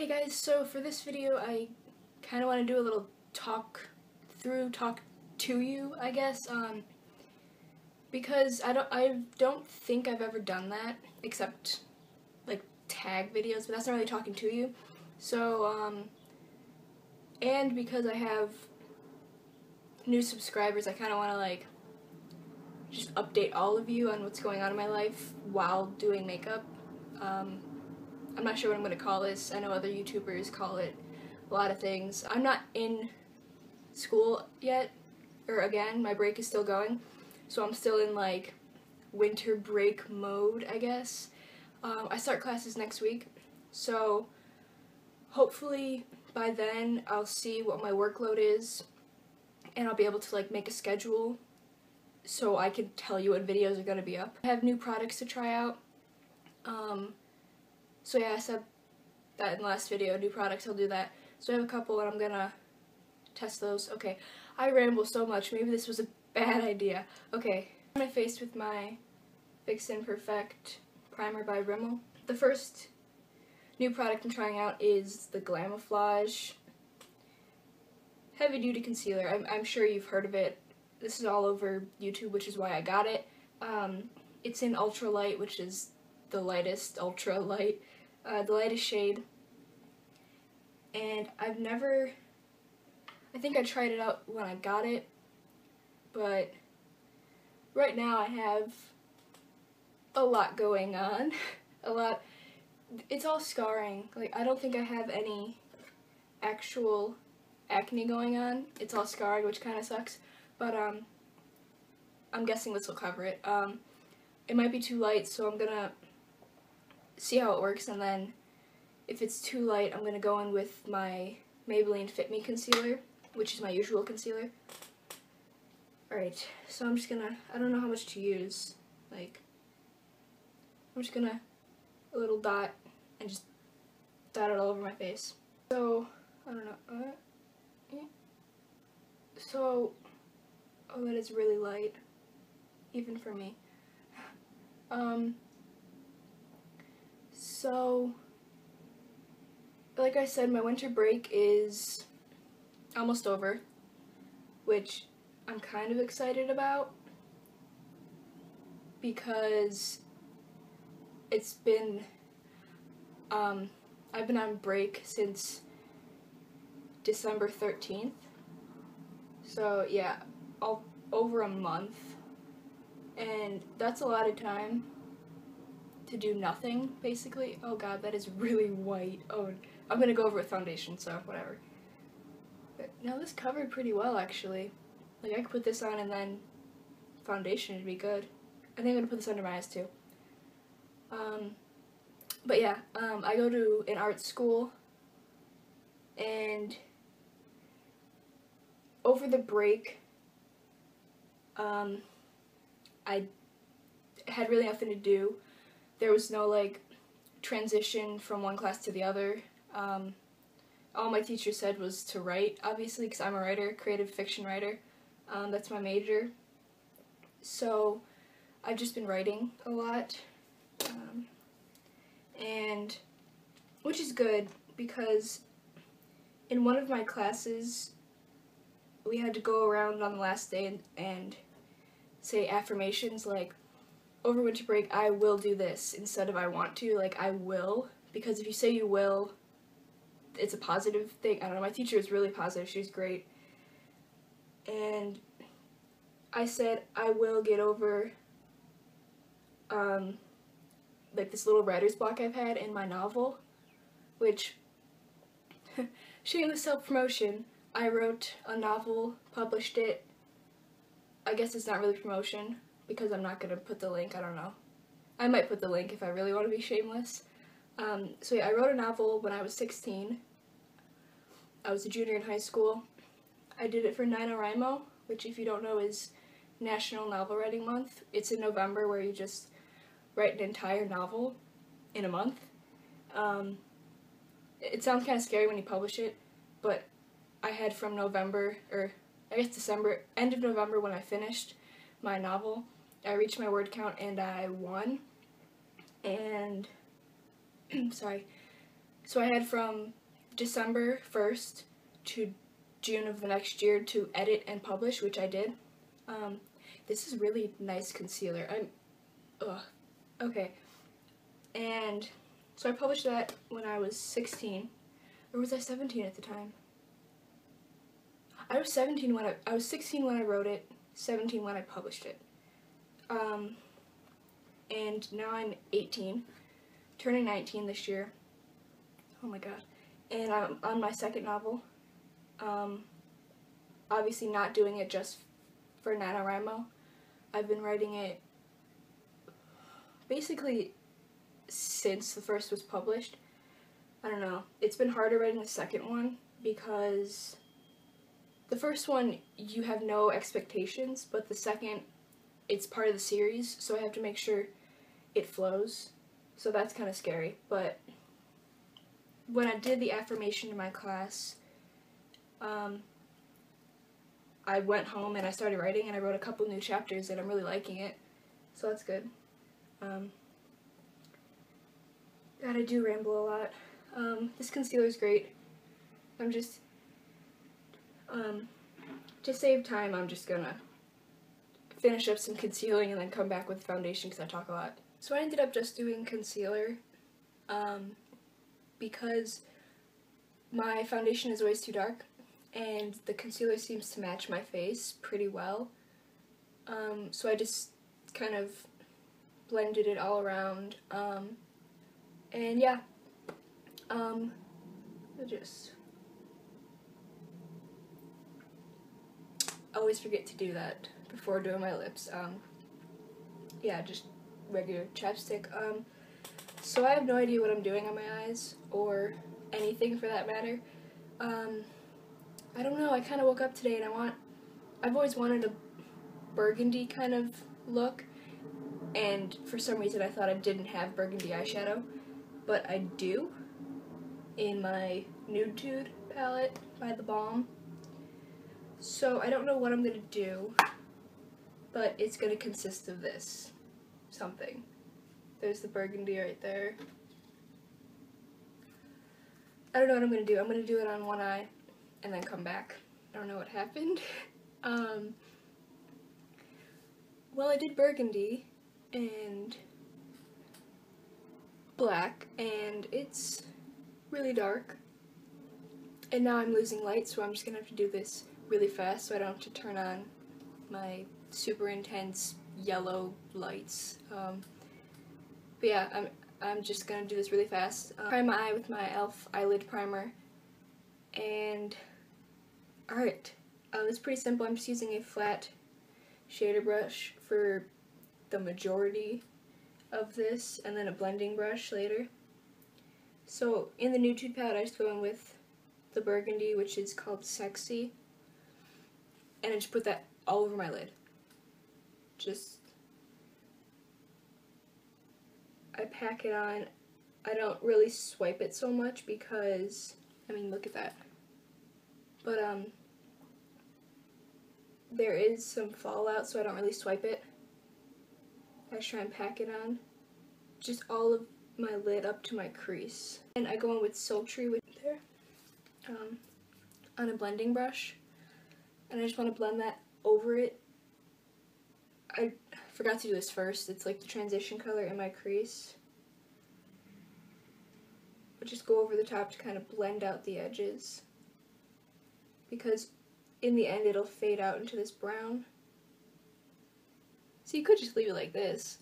Hey guys, so for this video I kind of want to do a little talk to you, I guess, because I don't think I've ever done that, except like tag videos, but that's not really talking to you. So and because I have new subscribers, I kind of want to like just update all of you on what's going on in my life while doing makeup. I'm not sure what I'm going to call this. I know other YouTubers call it a lot of things. I'm not in school yet, or again, my break is still going, so I'm still in like winter break mode, I guess. I start classes next week, so hopefully by then I'll see what my workload is and I'll be able to like make a schedule so I can tell you what videos are going to be up. I have new products to try out. So yeah, I said that in the last video, new products, I'll do that. So I have a couple and I'm gonna test those. Okay, I ramble so much, maybe this was a bad idea. Okay, I'm on my face with my Fix and Perfect Primer by Rimmel. The first new product I'm trying out is the Glamoflage Heavy Duty Concealer. I'm sure you've heard of it. This is all over YouTube, which is why I got it. It's in Ultralight, which is the lightest ultralight, the lightest shade, and I think I tried it out when I got it, but right now I have a lot going on, it's all scarring, like I don't think I have any actual acne going on, it's all scarring, which kind of sucks, but I'm guessing this will cover it. It might be too light, so I'm gonna see how it works, and then if it's too light I'm gonna go in with my Maybelline Fit Me concealer, which is my usual concealer. Alright, so I'm just gonna, I don't know how much to use, like I'm just gonna a little dot and just dot it all over my face. So I don't know, so oh, that is really light even for me. So, like I said, my winter break is almost over, which I'm kind of excited about because it's been, I've been on break since December 13th, so yeah, over a month, and that's a lot of time to do nothing, basically. Oh god, that is really white. Oh, I'm gonna go over with foundation, so whatever. But no, this covered pretty well, actually. Like, I could put this on and then foundation would be good. I think I'm gonna put this under my eyes, too. But yeah, I go to an art school, and over the break, I had really nothing to do. There was no, like, transition from one class to the other. All my teacher said was to write, obviously, because I'm a writer, creative fiction writer. That's my major. So I've just been writing a lot. And which is good, because in one of my classes, we had to go around on the last day and say affirmations, like, over winter break, I will do this instead of I want to, like I will, because if you say you will, it's a positive thing. I don't know, my teacher is really positive, she's great. And I said I will get over like this little writer's block I've had in my novel, which shameless self-promotion, I wrote a novel, published it. I guess it's not really promotion, because I'm not going to put the link, I don't know. I might put the link if I really want to be shameless. So yeah, I wrote a novel when I was 16. I was a junior in high school. I did it for NaNoWriMo, which if you don't know is National Novel Writing Month. It's in November where you just write an entire novel in a month. It sounds kind of scary when you publish it, but I had from November, or I guess December, end of November when I finished my novel, I reached my word count and I won, and sorry, So I had from December 1st to June of the next year to edit and publish, which I did. This is really nice concealer. Okay. And so I published that when I was 16. Or was I 17 at the time? I was 17 when I was 16 when I wrote it, 17 when I published it. And now I'm 18, turning 19 this year. Oh my god. And I'm on my second novel. Obviously not doing it just for NaNoWriMo. I've been writing it basically since the first was published. I don't know. It's been harder writing the second one because the first one you have no expectations, but the second it's part of the series, so I have to make sure it flows. So that's kind of scary, but when I did the affirmation in my class, I went home and I started writing, and I wrote a couple new chapters and I'm really liking it, so that's good. God, I do ramble a lot. This concealer is great. I'm just, to save time, I'm just gonna finish up some concealing and then come back with foundation because I talk a lot. So I ended up just doing concealer, because my foundation is always too dark, and the concealer seems to match my face pretty well. So I just kind of blended it all around, and yeah, I just always forget to do that before doing my lips. Yeah, just regular chapstick. So I have no idea what I'm doing on my eyes, or anything for that matter. I don't know, I kind of woke up today and I've always wanted a burgundy kind of look, and for some reason I thought I didn't have burgundy eyeshadow, but I do, in my Nude Tude palette by the Balm. So I don't know what I'm gonna do, but it's gonna consist of this something. There's the burgundy right there. I don't know what I'm gonna do. I'm gonna do it on one eye and then come back. I don't know what happened. Well, I did burgundy and black, and it's really dark. And now I'm losing light, so I'm just gonna have to do this really fast so I don't have to turn on my super intense yellow lights. But yeah, I'm just gonna do this really fast. Prime my eye with my e.l.f. eyelid primer, and alright. It's pretty simple. I'm just using a flat shader brush for the majority of this, and then a blending brush later. So in the Nude Tude palette, I just go in with the burgundy, which is called Sexy, and I just put that all over my lid. I pack it on. I don't really swipe it so much because, I mean, look at that. But there is some fallout, so I don't really swipe it. I just try and pack it on. Just all of my lid up to my crease. And I go in with Sultry on a blending brush. And I just want to blend that over it. I forgot to do this first. It's like the transition color in my crease. But just go over the top to kind of blend out the edges, because in the end it'll fade out into this brown. So you could just leave it like this,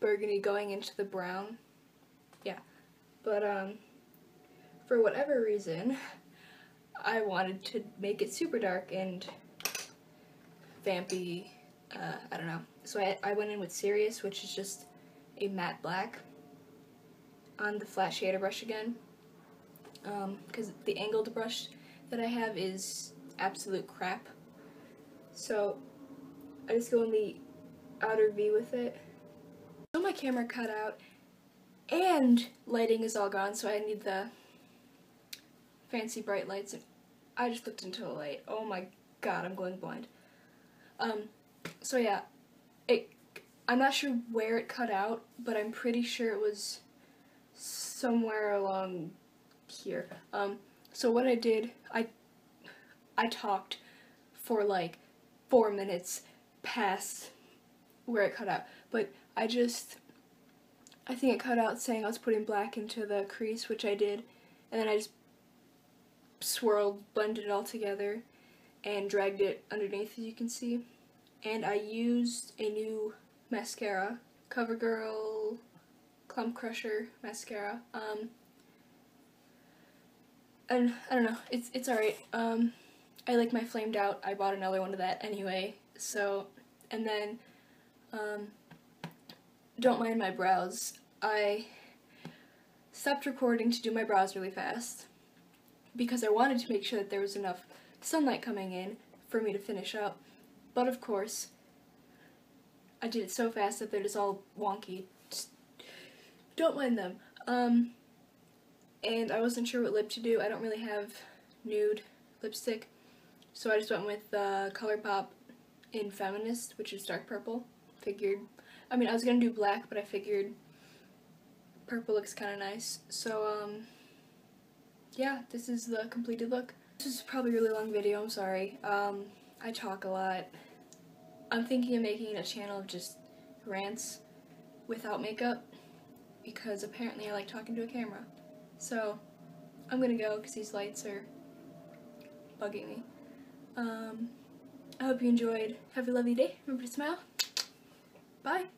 burgundy going into the brown. Yeah, but for whatever reason I wanted to make it super dark and vampy. I don't know. So I went in with Sirius, which is just a matte black, on the flat shader brush again, because the angled brush that I have is absolute crap. So I just go in the outer V with it. So my camera cut out, and lighting is all gone, so I need the fancy bright lights. I just looked into a light. Oh my god, I'm going blind. So yeah, I'm not sure where it cut out, but I'm pretty sure it was somewhere along here. So what I did, I talked for like 4 minutes past where it cut out, but I think it cut out saying I was putting black into the crease, which I did, and then I just swirled, blended it all together, and dragged it underneath, as you can see. And I used a new mascara, CoverGirl Clump Crusher mascara. And I don't know, it's alright. I like my flamed out. I bought another one of that anyway. So, and then don't mind my brows. I stopped recording to do my brows really fast because I wanted to make sure that there was enough sunlight coming in for me to finish up, but of course I did it so fast that they're just all wonky. Just don't mind them. And I wasn't sure what lip to do. I don't really have nude lipstick, so I just went with Colourpop in Feminist, which is dark purple. Figured, I mean, I was gonna do black, but I figured purple looks kind of nice. So, yeah, this is the completed look. This is probably a really long video, I'm sorry. I talk a lot. I'm thinking of making a channel of just rants without makeup, because apparently I like talking to a camera. So, I'm gonna go, because these lights are bugging me. I hope you enjoyed. Have a lovely day. Remember to smile. Bye.